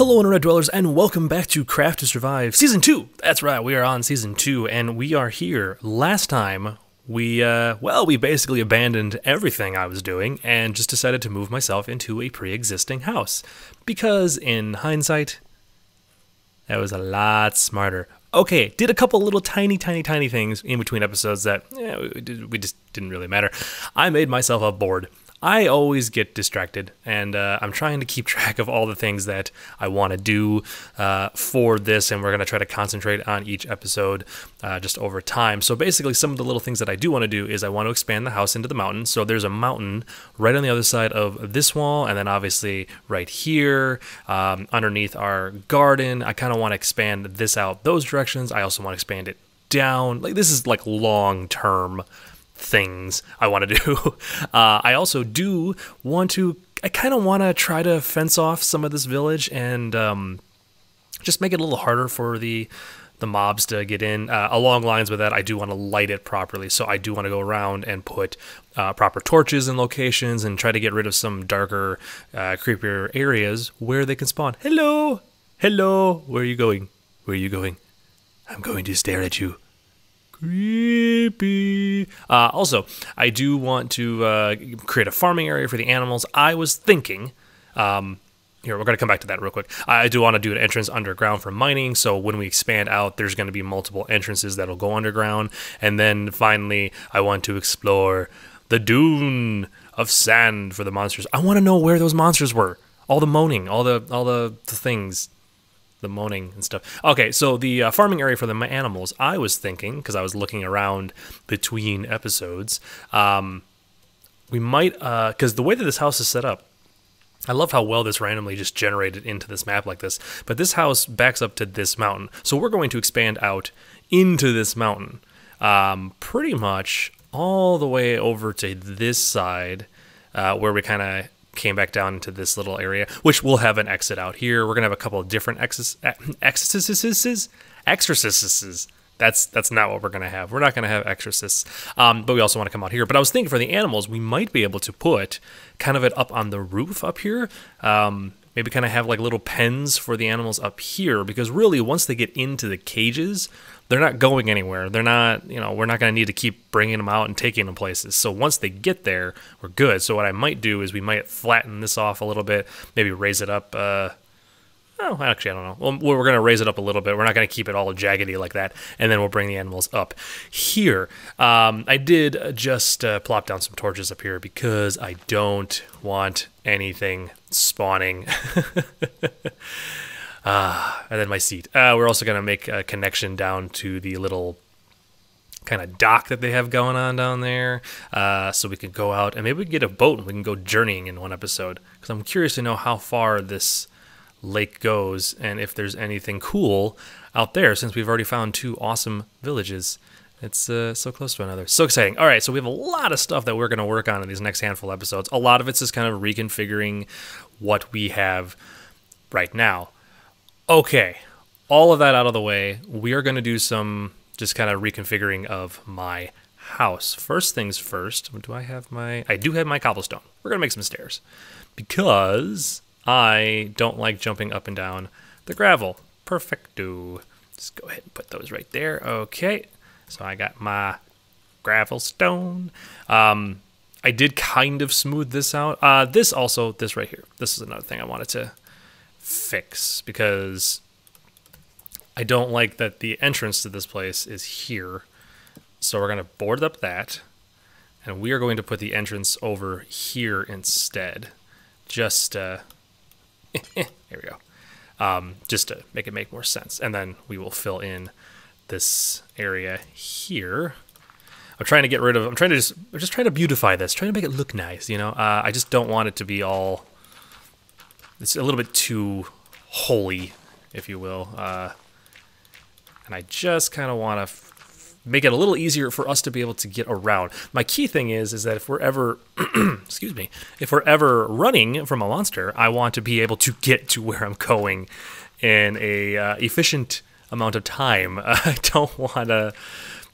Hello Internet Dwellers, and welcome back to Craft to Survive Season 2! That's right, we are on Season 2, and we are here. Last time, we basically abandoned everything I was doing and just decided to move myself into a pre-existing house. Because, in hindsight, that was a lot smarter. Okay, did a couple little tiny things in between episodes that, we just didn't really matter. I made myself a board. I always get distracted, and I'm trying to keep track of all the things that I want to do for this, and we're going to try to concentrate on each episode just over time. So basically, some of the little things that I do want to do is I want to expand the house into the mountain. So there's a mountain right on the other side of this wall, and then obviously right here, underneath our garden. I kind of want to expand this out those directions. I also want to expand it down. Like, this is like long-term things I want to do. I also do want to, I kind of want to try to fence off some of this village and just make it a little harder for the mobs to get in. Along lines with that, I do want to light it properly, so I do want to go around and put proper torches in locations and try to get rid of some darker, creepier areas where they can spawn. Hello! Hello! Where are you going? Where are you going? I'm going to stare at you. Creepy. Also, I do want to create a farming area for the animals. I was thinking, here, we're going to come back to that real quick. I do want to do an entrance underground for mining, so when we expand out, there's going to be multiple entrances that'll go underground. And then finally, I want to explore the dune of sand for the monsters. I want to know where those monsters were. All the moaning, all the things. The moaning and stuff. Okay, so the farming area for the animals, I was thinking, because I was looking around between episodes, we might, because the way that this house is set up, I love how well this randomly just generated into this map like this, but this house backs up to this mountain. So we're going to expand out into this mountain, pretty much all the way over to this side, where we kind of came back down into this little area, which we'll have an exit out here. We're gonna have a couple of different exorcists. That's not what we're gonna have. We're not gonna have exorcists. But we also want to come out here. But I was thinking for the animals, we might be able to put kind of it up on the roof up here. Maybe kind of have like little pens for the animals up here, because really once they get into the cages, they're not going anywhere. They're not, you know, we're not going to need to keep bringing them out and taking them places. So once they get there, we're good. So what I might do is we might flatten this off a little bit, maybe raise it up. Oh, actually, I don't know. Well, we're going to raise it up a little bit. We're not going to keep it all jaggedy like that. And then we'll bring the animals up here. I did just plop down some torches up here because I don't want anything spawning. And then my seat. We're also going to make a connection down to the little kind of dock that they have going on down there, so we can go out and maybe we can get a boat and we can go journeying in one episode, because I'm curious to know how far this lake goes and if there's anything cool out there, since we've already found two awesome villages. It's so close to another. So exciting. All right, so we have a lot of stuff that we're going to work on in these next handful of episodes. A lot of it's just kind of reconfiguring what we have right now. Okay, all of that out of the way, we are going to do some just kind of reconfiguring of my house. First things first, do I have my... I do have my cobblestone. We're going to make some stairs because I don't like jumping up and down the gravel. Perfecto. Just go ahead and put those right there. Okay. So I got my gravel stone. I did kind of smooth this out. This right here. This is another thing I wanted to fix because I don't like that the entrance to this place is here. So we're going to board up that, and we are going to put the entrance over here instead. Just... there we go. Just to make it make more sense. And then we will fill in this area here. I'm trying to get rid of, I'm just trying to beautify this, trying to make it look nice, you know? I just don't want it to be all, it's a little bit too holy, if you will. And I just kind of want to make it a little easier for us to be able to get around. My key thing is that if we're ever, excuse me, if we're ever running from a monster, I want to be able to get to where I'm going in a efficient amount of time. I don't want to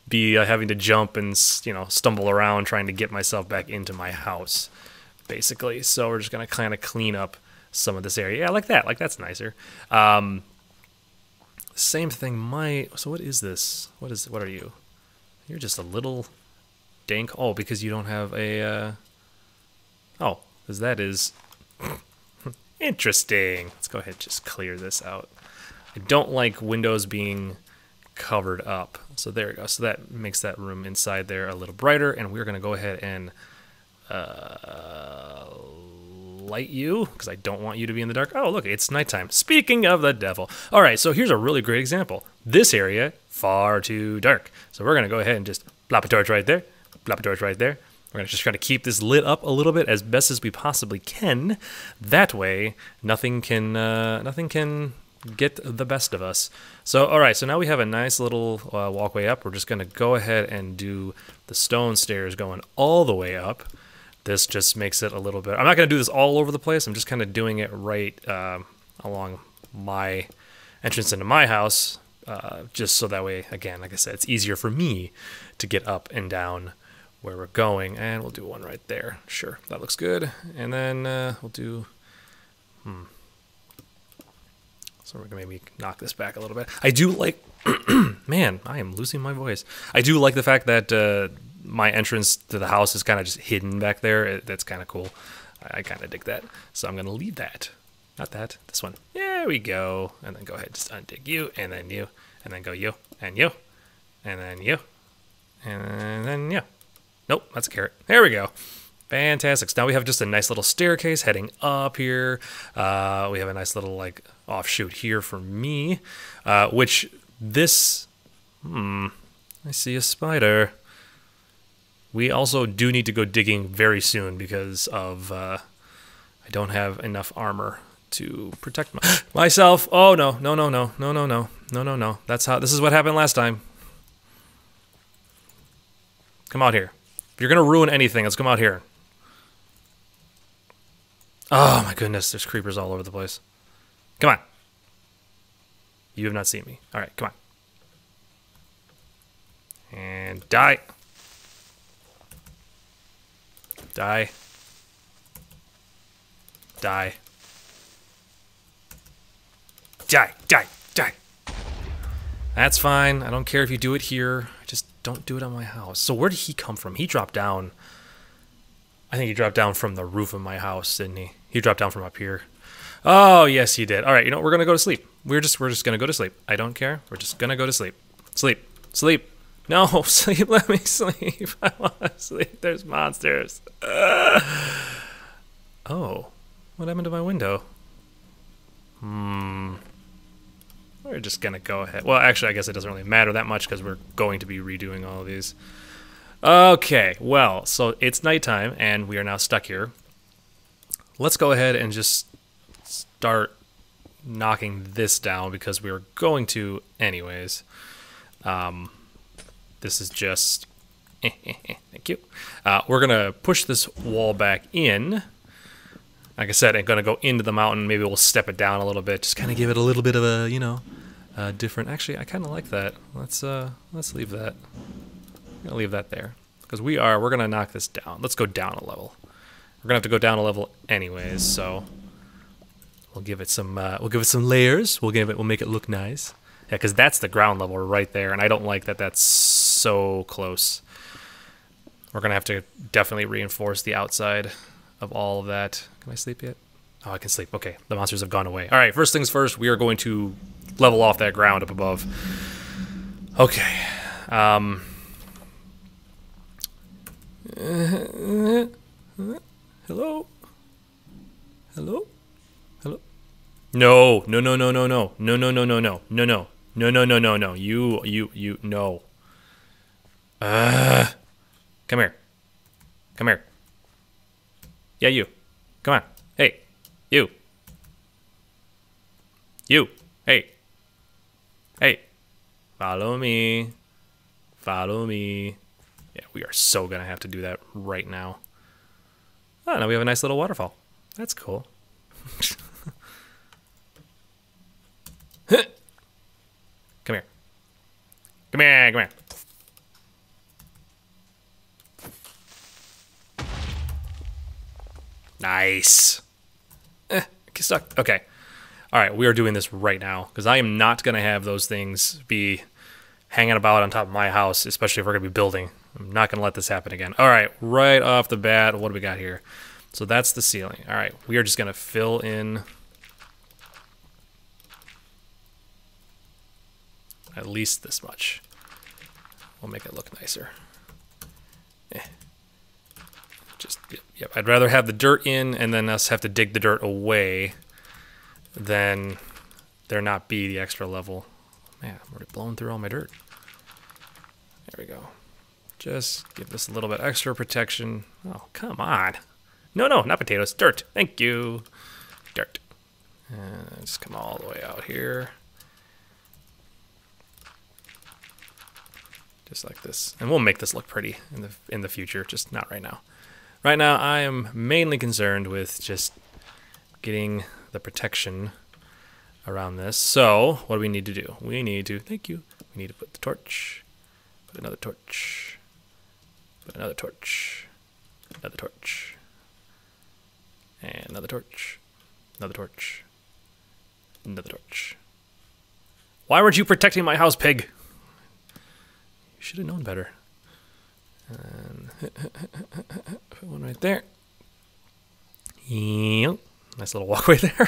be having to jump and, you know, stumble around trying to get myself back into my house, basically. So we're just going to kind of clean up some of this area. Yeah, I like that. Like, that's nicer. Same thing might... So what is this? What are you? You're just a little dank. Oh, because you don't have a... Oh, because that is... Interesting. Let's go ahead and just clear this out. I don't like windows being covered up. So there we go. So that makes that room inside there a little brighter. And we're going to go ahead and light you, because I don't want you to be in the dark. Oh, look, it's nighttime. Speaking of the devil. All right, so here's a really great example. This area, far too dark. So we're going to go ahead and just plop a torch right there, plop a torch right there. We're going to just try to keep this lit up a little bit as best as we possibly can. That way, nothing can get the best of us. So, all right, so now we have a nice little walkway up. We're just going to go ahead and do the stone stairs going all the way up. This just makes it a little bit... I'm not going to do this all over the place. I'm just kind of doing it right along my entrance into my house, just so that way, again, like I said, it's easier for me to get up and down where we're going. And we'll do one right there. Sure, that looks good. And then we'll do... So we're going to maybe knock this back a little bit. I do like... Man, I am losing my voice. I do like the fact that my entrance to the house is kind of just hidden back there. That's kind of cool. I kind of dig that. So I'm going to leave that. Not that. This one. There we go. And then go ahead. Just undig you. And then go you. And you. And then you. And then you. Nope, that's a carrot. There we go. Fantastic. So now we have just a nice little staircase heading up here. We have a nice little, like, offshoot here for me, which this... I see a spider. We also do need to go digging very soon because of... I don't have enough armor to protect myself. Oh, no. No, no, no. No, no, no. No, no, no. That's how... This is what happened last time. Come out here. If you're going to ruin anything, let's come out here. Oh, my goodness. There's creepers all over the place. Come on. You have not seen me. All right, come on. And die. Die. Die. Die, die, die. That's fine. I don't care if you do it here. I just don't do it on my house. So where did he come from? He dropped down. I think he dropped down from the roof of my house, didn't he? He dropped down from up here. Oh, yes, he did. All right, you know, we're going to go to sleep. We're just going to go to sleep. I don't care. We're just going to go to sleep. Sleep. Sleep. No, sleep. Let me sleep. I want to sleep. There's monsters. Oh, what happened to my window? We're just going to go ahead. Well, actually, I guess it doesn't really matter that much because we're going to be redoing all of these. Okay, well, so it's nighttime, and we are now stuck here. Let's go ahead and just... start knocking this down because we were going to anyways. This is just thank you. We're gonna push this wall back in. Like I said, I'm gonna go into the mountain. Maybe we'll step it down a little bit, just kind of give it a little bit of a, you know, different. Actually, I kind of like that. Let's leave that. I'm gonna leave that there because we're gonna knock this down. Let's go down a level. We're gonna have to go down a level anyways, so. We'll give it some layers. We'll make it look nice. Yeah, because that's the ground level right there, and I don't like that. That's so close. We're gonna have to definitely reinforce the outside of all of that. Can I sleep yet? Oh, I can sleep. Okay, the monsters have gone away. All right, first things first. We are going to level off that ground up above. Okay. Hello. Hello. No, no, no, no, no, no, no, no, no, no, no, no, no, no, no, no, no, no, you, no. Come here. Come here. Yeah, you. Come on. Hey, you. You. Hey. Hey. Follow me. Follow me. Yeah, we are so gonna have to do that right now. Oh, now we have a nice little waterfall. That's cool. Come here. Come here, come here. Nice. suck. Okay. All right, we are doing this right now because I am not going to have those things be hanging about on top of my house, especially if we're going to be building. I'm not going to let this happen again. All right, right off the bat, what do we got here? So that's the ceiling. All right, we are just going to fill in at least this much. We'll make it look nicer. Just, yep, I'd rather have the dirt in and then us have to dig the dirt away than there not be the extra level. Man, I'm already blowing through all my dirt. There we go. Just give this a little bit extra protection. Oh, come on. No, no, not potatoes, dirt. Thank you. Dirt. And just come all the way out here. Just like this. And we'll make this look pretty in the future, just not right now. Right now, I am mainly concerned with just getting the protection around this. So, what do we need to do? We need to, thank you, we need to put the torch, put another torch, put another torch, another torch, and another torch, another torch, another torch. Why weren't you protecting my house, pig? Should have known better. And put one right there. Yep. Nice little walkway there.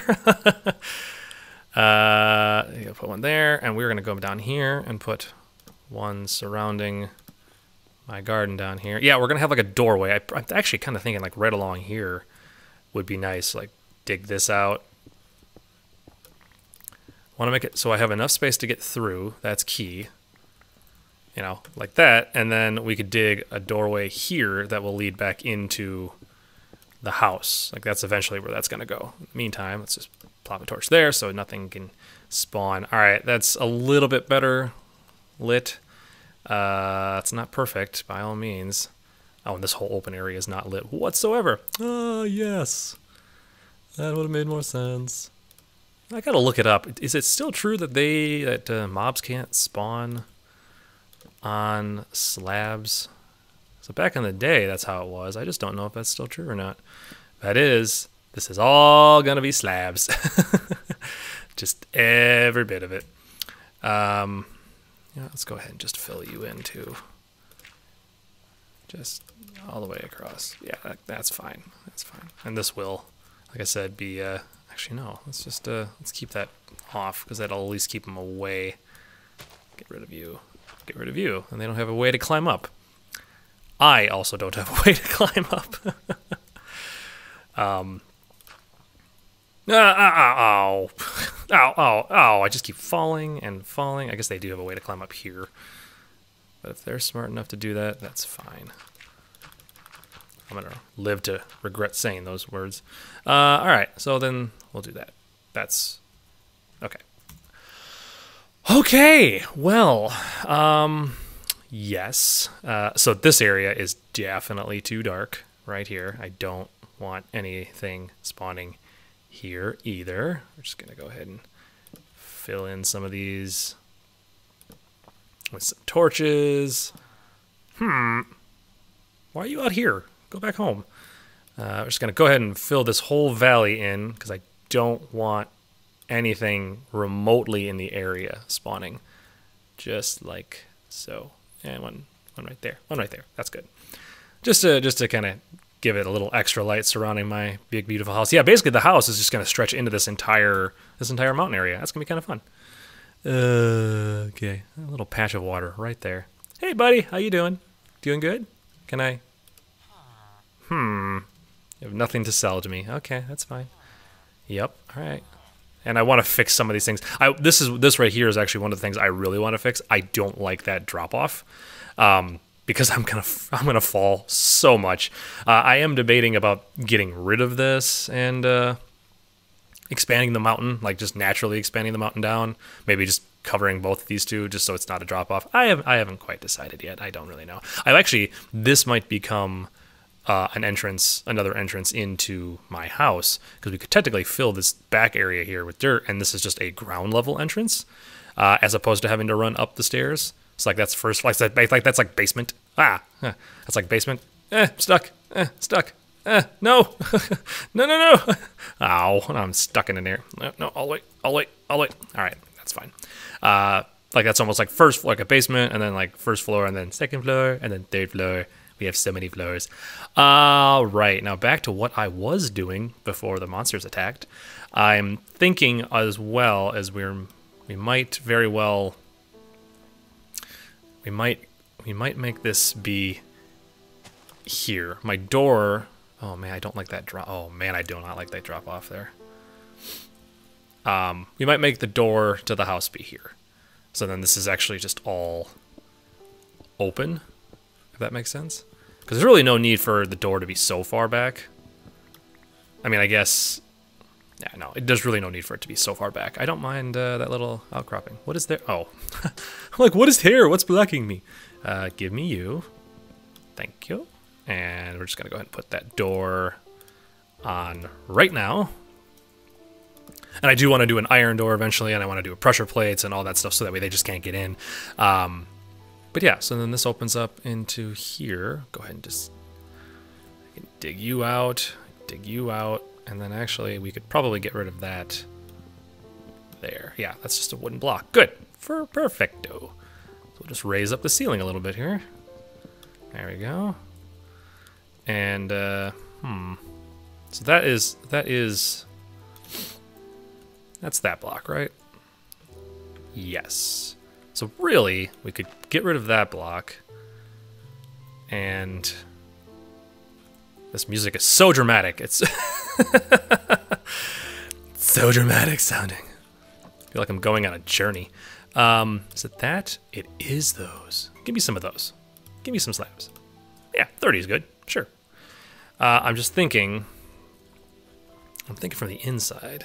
Put one there, and we're going to go down here and put one surrounding my garden down here. Yeah, we're going to have like a doorway. I'm actually kind of thinking like right along here would be nice. Like dig this out. Want to make it so I have enough space to get through. That's key. You know, like that, and then we could dig a doorway here that will lead back into the house. Like that's eventually where that's gonna go. In the meantime, let's just plop a torch there so nothing can spawn. All right, that's a little bit better lit. It's not perfect by all means. Oh, and this whole open area is not lit whatsoever. Oh, yes, that would have made more sense. I gotta look it up. Is it still true that mobs can't spawn on slabs? So back in the day, that's how it was. I just don't know if that's still true or not. That is, this is all gonna be slabs. Just every bit of it. Yeah, let's go ahead and just fill you in too. Just all the way across. Yeah, that's fine. That's fine. And this will, like I said, be actually no. Let's just let's keep that off because that'll at least keep them away. Get rid of you. Get rid of you, and they don't have a way to climb up. I also don't have a way to climb up. Ow, ow, ow, ow. I just keep falling and falling. I guess they do have a way to climb up here. But if they're smart enough to do that, that's fine. I'm gonna live to regret saying those words. All right, so then we'll do that. That's okay. Okay, well, yes. So this area is definitely too dark right here. I don't want anything spawning here either. We're just going to go ahead and fill in some of these with some torches. Why are you out here? Go back home. We're just going to go ahead and fill this whole valley in because I don't want anything remotely in the area spawning, just like so. And one right there, one right there. That's good. Just to kind of give it a little extra light surrounding my big beautiful house. Yeah, basically the house is just going to stretch into this entire mountain area. That's gonna be kind of fun. Okay, a little patch of water right there. Hey buddy, how you doing? Doing good? Can I? You have nothing to sell to me. Okay, that's fine. Yep. All right. And I want to fix some of these things. This right here is actually one of the things I really want to fix. I don't like that drop off because I'm gonna fall so much. I am debating about getting rid of this and expanding the mountain, like just naturally expanding the mountain down. Maybe just covering both of these two, just so it's not a drop off. I haven't quite decided yet. I don't really know. This might become another entrance into my house, because we could technically fill this back area here with dirt, and this is just a ground level entrance, as opposed to having to run up the stairs. It's like that's first, like that's like basement. That's like basement. Stuck. No, no, no, no. Ow, I'm stuck in there. No, I'll wait. All right, that's fine. Like that's almost like first floor, like a basement, and then like first floor, and then second floor, and then third floor. We have so many floors. All right, now back to what I was doing before the monsters attacked. I'm thinking as well as we might make this be here. My door. Oh man, I don't like that drop. Oh man, I do not like that drop off there. We might make the door to the house be here. So then this is actually just all open, if that makes sense. Because there's really no need for the door to be so far back. I mean, I guess, yeah, no, there's really no need for it to be so far back. I don't mind that little outcropping. What is there? Oh, I'm like, what is here? What's blocking me? Give me you. Thank you. And we're just gonna go ahead and put that door on right now. And I do want to do an iron door eventually, and I want to do pressure plates and all that stuff, so that way they just can't get in. But yeah, so then this opens up into here. Go ahead and just dig you out, and then actually we could probably get rid of that there. Yeah, that's just a wooden block. Good, for perfecto. So we'll just raise up the ceiling a little bit here. There we go. And so that's that block, right? Yes. So really, we could get rid of that block. And this music is so dramatic. It's so dramatic sounding. I feel like I'm going on a journey. Is it that? It is those. Give me some of those. Give me some slabs. Yeah, 30 is good. Sure. I'm just thinking. I'm thinking from the inside.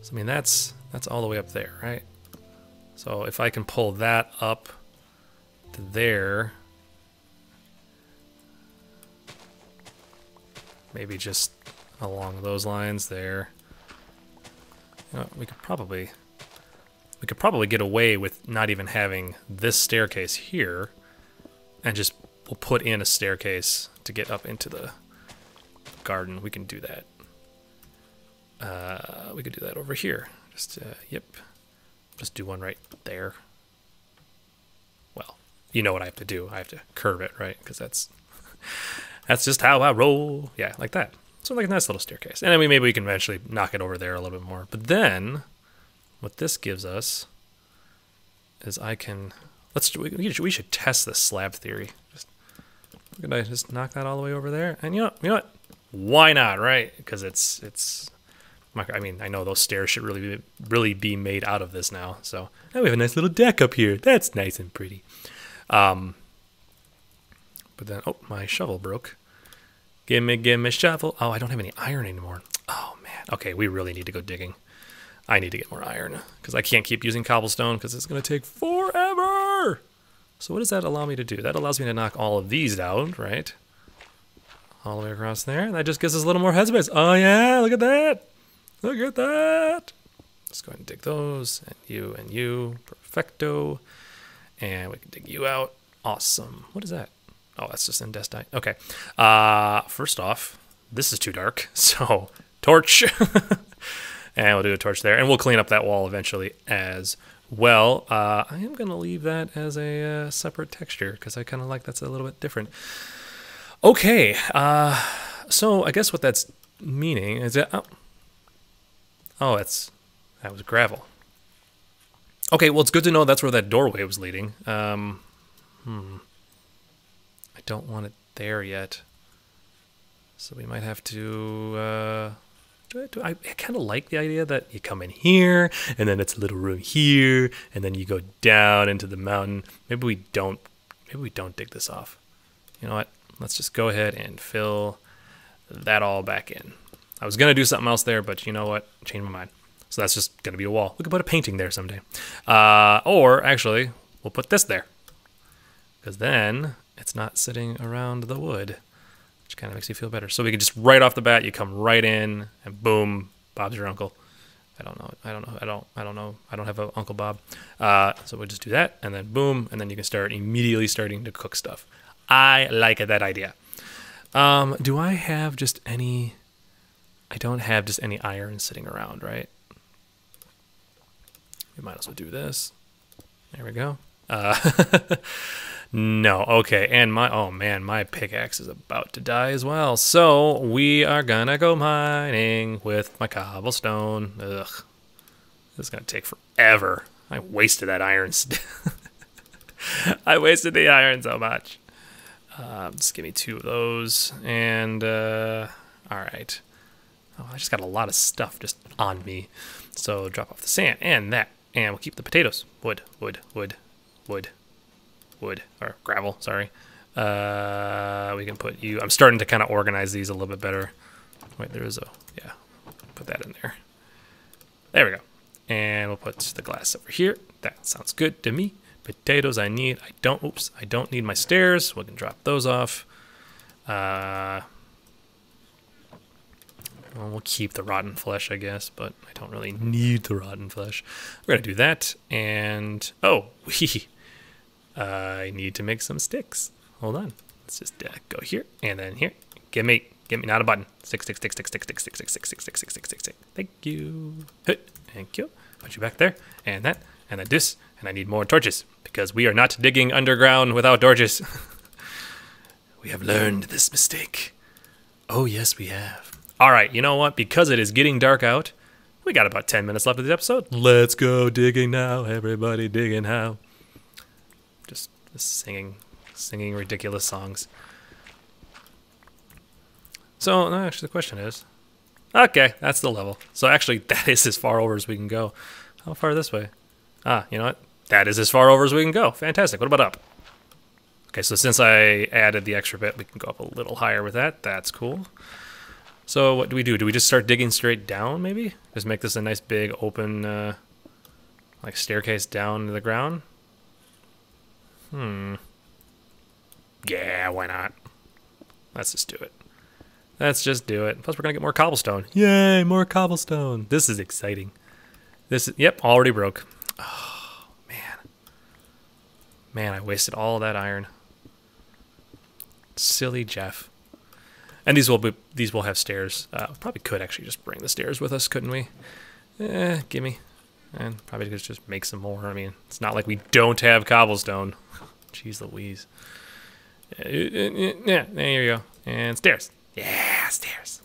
So I mean, that's all the way up there, right? So if I can pull that up to there, maybe just along those lines there. You know, we could probably get away with not even having this staircase here, and just we'll put in a staircase to get up into the garden. We can do that. We could do that over here. Just, yep. Just do one right there. Well, you know what I have to do. I have to curve it, right? Because that's just how I roll. Yeah, like that. So like a nice little staircase. And then maybe we can eventually knock it over there a little bit more. But then what this gives us is I can... we should test this slab theory. Could I just knock that all the way over there? And you know what? Why not, right? Because it's. I mean, I know those stairs should really be made out of this now. So now we have a nice little deck up here. That's nice and pretty. But then, oh, my shovel broke. Give me shovel. Oh, I don't have any iron anymore. Oh man. Okay, we really need to go digging. I need to get more iron because I can't keep using cobblestone because it's gonna take forever. So what does that allow me to do? That allows me to knock all of these down, right? All the way across there. And that just gives us a little more headspace. Oh yeah, look at that. Look at that. Let's go ahead and dig those. And you, perfecto. And we can dig you out. Awesome. What is that? Oh, that's just indestine. Okay. First off, this is too dark. So torch. And we'll do a torch there. And we'll clean up that wall eventually as well. I am going to leave that as a separate texture because I kind of like that's a little bit different. Okay, so I guess what that's meaning is that... Oh, that was gravel. Okay, well, it's good to know that's where that doorway was leading. I don't want it there yet. So we might have to... I kind of like the idea that you come in here, and then it's a little room here, and then you go down into the mountain. Maybe we don't dig this off. You know what? Let's just go ahead and fill that all back in. I was going to do something else there, but you know what? Changed my mind. So that's just going to be a wall. We could put a painting there someday. Or, actually, we'll put this there. Because then it's not sitting around the wood. Which kind of makes you feel better. So we can just right off the bat, you come right in and boom, Bob's your uncle. I don't know. I don't have an Uncle Bob. So we'll just do that and then boom. And then you can start immediately starting to cook stuff. I like that idea. Do I have just any I don't have just any iron sitting around, right? We might as well do this. There we go. No, okay, and my, oh man, my pickaxe is about to die as well. So we are gonna go mining with my cobblestone. Ugh, this is gonna take forever. I wasted that iron. I wasted the iron so much. Just give me 2 of those, and all right. Oh, I just got a lot of stuff just on me. So drop off the sand and that, and we'll keep the potatoes. Wood or gravel, sorry. We can put you, I'm starting to kind of organize these a little bit better. Wait, there is a, yeah, put that in there. There we go. And we'll put the glass over here. That sounds good to me. Potatoes I need, I don't, oops, I don't need my stairs. We can drop those off. We'll keep the rotten flesh, I guess, but I don't really need the rotten flesh. We're gonna do that, and, oh, we. I need to make some sticks. Hold on. Let's just go here and then here. Give me not a button. Stick. Thank you. Thank you. Put you back there and that and then this. And I need more torches because we are not digging underground without torches. We have learned this mistake. Oh yes, we have. All right. You know what? Because it is getting dark out, we got about 10 minutes left of this episode. Let's go digging now. Everybody digging now. Just singing ridiculous songs. So, no, actually, the question is, okay, that's the level. So, actually, that is as far over as we can go. How far this way? Ah, you know what? That is as far over as we can go. Fantastic. What about up? Okay, so since I added the extra bit, we can go up a little higher with that. That's cool. So, what do? Do we just start digging straight down, maybe? Just make this a nice big open, like, staircase down to the ground? Yeah, why not? Let's just do it. Let's just do it. Plus, we're gonna get more cobblestone. Yay, more cobblestone. This is exciting. This is, yep, already broke. Oh, man. Man, I wasted all that iron. Silly Jeff. And these will have stairs. Probably could actually just bring the stairs with us, couldn't we? Gimme. And probably just make some more. I mean, it's not like we don't have cobblestone. Jeez Louise. Yeah, there you go. And stairs. Yeah, stairs.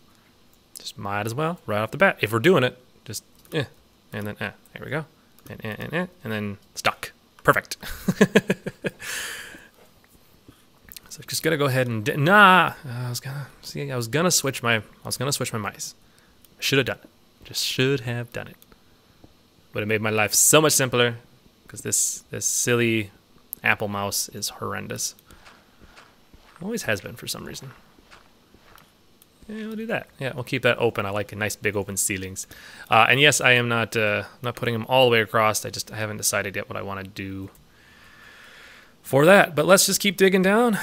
Just might as well, right off the bat. If we're doing it, just, and then, there we go. And then stuck. Perfect. So I'm just gonna go ahead and, nah, I was gonna switch my mice. Should have done it. Just should have done it. But it made my life so much simpler, because this silly apple mouse is horrendous. Always has been for some reason. Yeah, we'll do that. Yeah, we'll keep that open. I like nice big open ceilings. And yes, I am not putting them all the way across. I haven't decided yet what I want to do for that. But let's just keep digging down.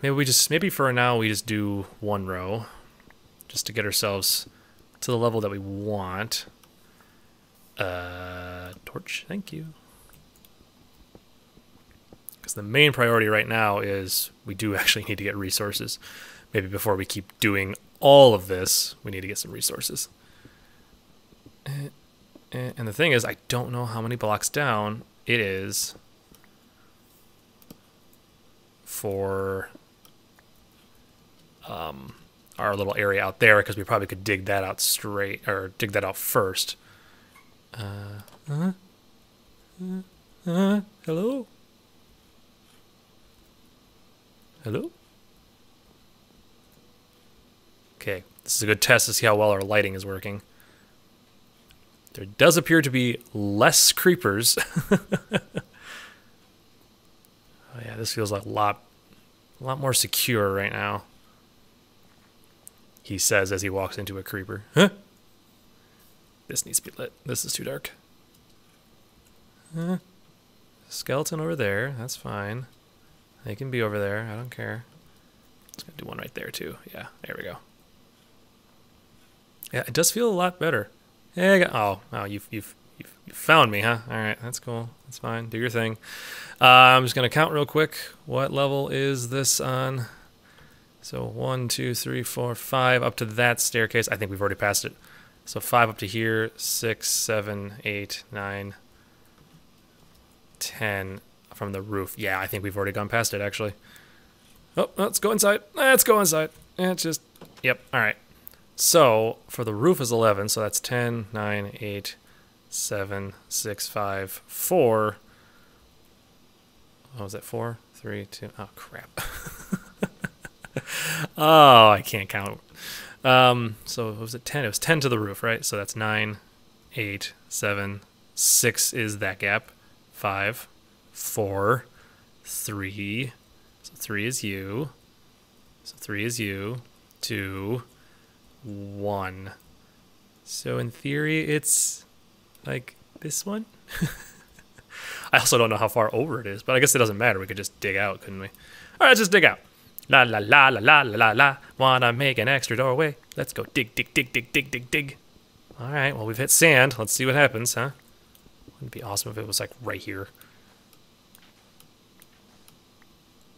Maybe for now we just do one row, just to get ourselves to the level that we want. Torch, thank you. Because the main priority right now is we do actually need to get resources. Maybe before we keep doing all of this, we need to get some resources. And the thing is, I don't know how many blocks down it is for our little area out there, because we probably could dig that out straight, or dig that out first. Hello? Hello? Okay, this is a good test to see how well our lighting is working. There does appear to be less creepers. Oh yeah, this feels like a lot more secure right now. He says as he walks into a creeper. Huh? This needs to be lit. This is too dark. Skeleton over there. That's fine. They can be over there. I don't care. Just gonna do one right there too. Yeah, there we go. Yeah, it does feel a lot better. Hey, oh, you found me, huh? All right, that's cool. That's fine. Do your thing. I'm just gonna count real quick. What level is this on? So 1, 2, 3, 4, 5 up to that staircase. I think we've already passed it. So 5 up to here, 6, 7, 8, 9, 10 from the roof. Yeah, I think we've already gone past it, actually. Oh, let's go inside. Let's go inside. It's just, yep, all right. So for the roof is 11, so that's 10, 9, 8, 7, 6, 5, 4. Oh, is that 4? 3, 2, oh, crap. Oh, I can't count. So was it 10? It was 10 to the roof, right? So that's 9, 8, 7, 6 is that gap, 5, 4, 3, so 3 is you, so 3 is you, 2, 1. So in theory, it's like this one. I also don't know how far over it is, but I guess it doesn't matter. We could just dig out, couldn't we? All right, let's just dig out. La la la la la la la la. Wanna make an extra doorway? Let's go dig, dig, dig, dig, dig, dig, dig. All right, well, we've hit sand. Let's see what happens, huh? Wouldn't it be awesome if it was, like, right here?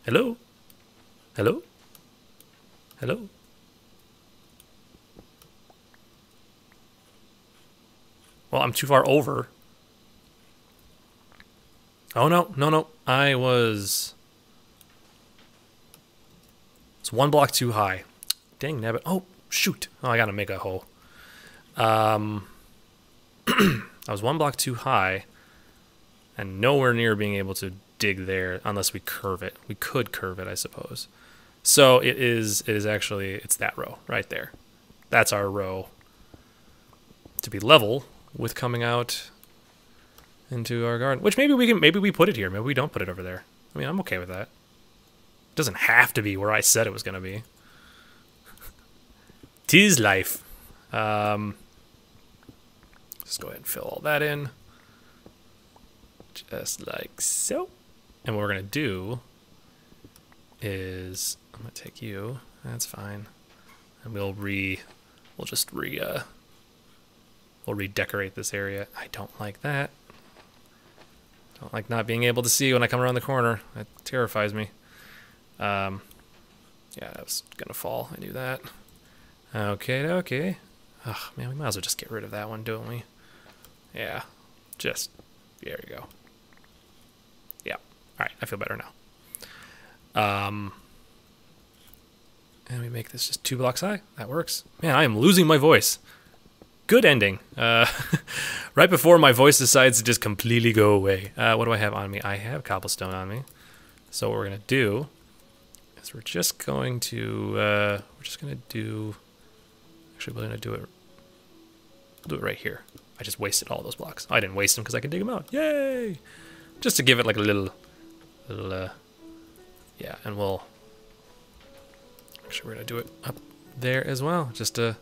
Hello? Hello? Hello? Well, I'm too far over. Oh, no, no, no. I was... It's one block too high. Dang nabbit. Oh, shoot. Oh, I gotta make a hole. I was one block too high and nowhere near being able to dig there unless we curve it. We could curve it, I suppose. So it is actually, it's that row right there. That's our row to be level with coming out into our garden, which maybe we can, maybe we put it here. Maybe we don't put it over there. I mean, I'm okay with that. It doesn't have to be where I said it was going to be. 'Tis life. Just go ahead and fill all that in. Just like so. And what we're going to do is, I'm going to take you. That's fine. And we'll redecorate this area. I don't like that. Don't like not being able to see when I come around the corner. That terrifies me. Yeah, I was gonna fall. I knew that. Okay, okay. Oh man, we might as well just get rid of that one, don't we? Yeah. Just there you go. Yeah. All right, I feel better now. And we make this just 2 blocks high. That works. Man, I am losing my voice. Good ending. Right before my voice decides to just completely go away. What do I have on me? I have cobblestone on me. So what we're gonna do is we'll do it right here. I just wasted all those blocks. I didn't waste them because I can dig them out. Yay! Just to give it like a little yeah. And we'll actually we're gonna do it up there as well, just to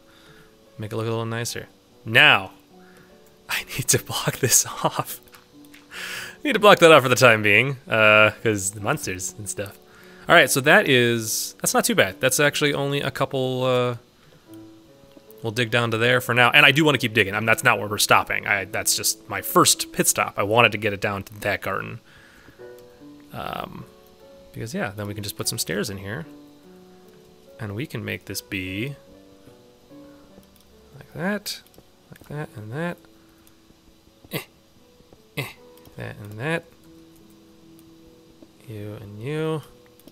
make it look a little nicer. Now, I need to block this off. I need to block that off for the time being, because the monsters and stuff. All right, so that's not too bad. That's actually only a couple. We'll dig down to there for now, and I do want to keep digging. That's not where we're stopping. That's just my first pit stop. I wanted to get it down to that garden, because yeah, then we can just put some stairs in here, and we can make this be. Like that, and that. That and that. You and you.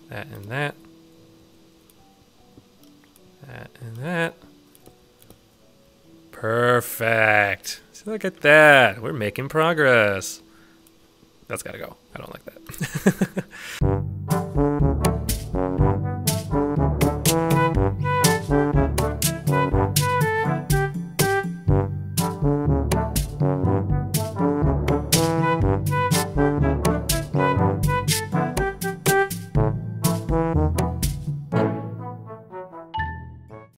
That and that. That and that. Perfect. So look at that. We're making progress. That's gotta go. I don't like that.